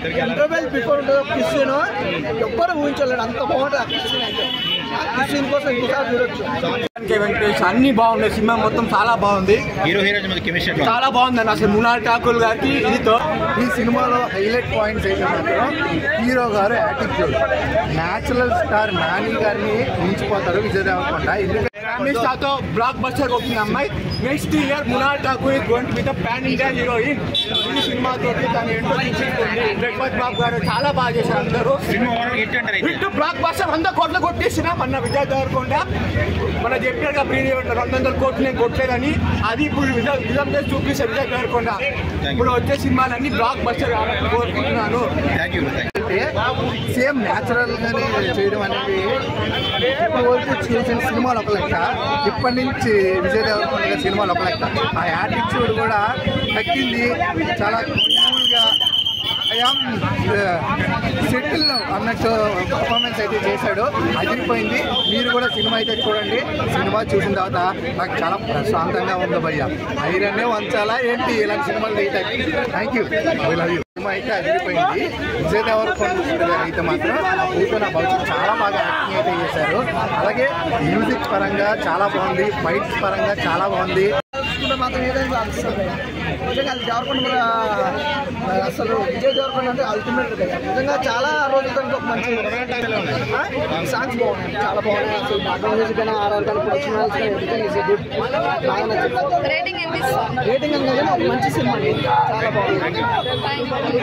Interval before Christian एवरू ऊहिंचले अंत बहुत क्रिश्चियन क्रिश्चियन वेंकटेश अभी बहुत सिनेमा मोतम चाला बहुत चाला बहुत असल मृणाल ठाकुर गारी हाईलाइट पॉइंट्स हीरो गारु एटीट्यूड नेचुरल स्टार नानी गारिनी मिंचिपोतारु विजय देवरकोंडा तो ब्लॉक बस्टर ओपनिंग अम्माई next year Mrinal Thakur is going to be the pan India heroine cinema तोटी ताने एंटो ब्रेकफास्ट बाप गारु चाला बागा चेशारु अंदरू सिनेमा ओनर हिट अंटारु हिट ब्लॉक बस्टर 100 कोट्ल कोट्टेसिना मन्न विजय देवरकोंडा मन చెప్పినట్టు ప్రీవియస్ 200 కోట్లనే కొట్టలేదని అది ఇప్పుడు విజయం చూపిస్తే విజయ దేవరకొండ ఇప్పుడు వచ్చే సినిమాలన్నీ బ్లాక్ బస్టర్ కావాలని కోరుకుంటున్నాను థాంక్యూ సేమ్ నేచురల్ గానే చేయడం అనేది ఓల్డ్ చూసిన సినిమా లోపలక ఇప్పటి నుంచి విజయ దేవరకొండ సినిమా లోపలక ఆ యాటిట్యూడ్ కూడా తగ్గింది చాలా కూల్ గా సెటిల్ అన్నట్టు పర్ఫార్మెన్స్ అయితే చేశాడు అదిరిపోయింది మీరు కూడా సినిమా అయితే చూడండి సినిమా చూసిన తర్వాత నాకు చాలా ప్రశాంతంగా ఉంది భయ్యా ఐరన్నే వంచాలా ఏంటి ఇలాంటి సినిమాలు తీయడానికి thank you I love you cinema అయితే అదిరిపోయింది విజయ్ దేవరకొండ అయితే మాత్రం ఊకన భవిష్యత్ చాలా బాగా యాక్టింగ్ అయితే చేశారు అలాగే మ్యూజిక్ పరంగా చాలా బాగుంది ఫైట్స్ పరంగా చాలా బాగుంది నిజంగా దేవరకొండ అసలు విజయ్ దేవరకొండ అంటే అల్టిమేట్ నిజంగా చాలా రోజులతో మంచి సాంగ్స్ బాగున్నాయి చాలా బాగున్నాయి అసలు బాగా ఆరాధన రేటింగ్ అనేది ఒక మంచి సినిమా చాలా బాగుంది.